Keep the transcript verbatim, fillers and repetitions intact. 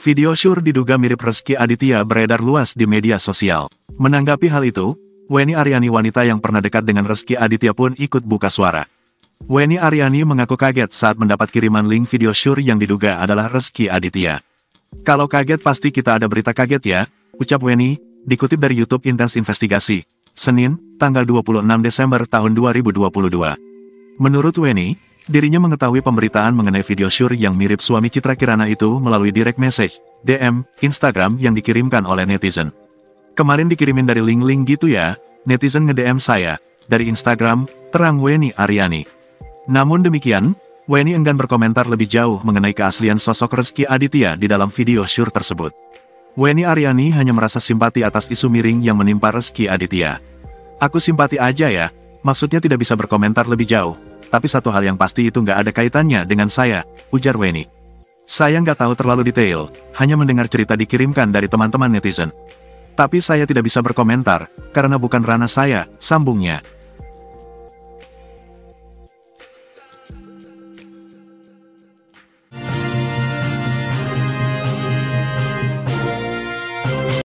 Video syur diduga mirip Rezky Aditya beredar luas di media sosial. Menanggapi hal itu, Wenny Ariani, wanita yang pernah dekat dengan Rezky Aditya, pun ikut buka suara. Wenny Ariani mengaku kaget saat mendapat kiriman link video syur yang diduga adalah Rezky Aditya. "Kalau kaget pasti kita ada berita kaget ya," ucap Wenny, dikutip dari YouTube Intens Investigasi, Senin, tanggal dua puluh enam Desember tahun dua ribu dua puluh dua. Menurut Wenny, dirinya mengetahui pemberitaan mengenai video syur yang mirip suami Citra Kirana itu melalui direct message, D M, Instagram yang dikirimkan oleh netizen. "Kemarin dikirimin dari link-link gitu ya, netizen nge-D M saya, dari Instagram," terang Wenny Ariani. Namun demikian, Wenny enggan berkomentar lebih jauh mengenai keaslian sosok Rezky Aditya di dalam video syur tersebut. Wenny Ariani hanya merasa simpati atas isu miring yang menimpa Rezky Aditya. "Aku simpati aja ya, maksudnya tidak bisa berkomentar lebih jauh. Tapi satu hal yang pasti itu nggak ada kaitannya dengan saya," ujar Wenny. "Saya nggak tahu terlalu detail, hanya mendengar cerita dikirimkan dari teman-teman netizen. Tapi saya tidak bisa berkomentar, karena bukan ranah saya," sambungnya.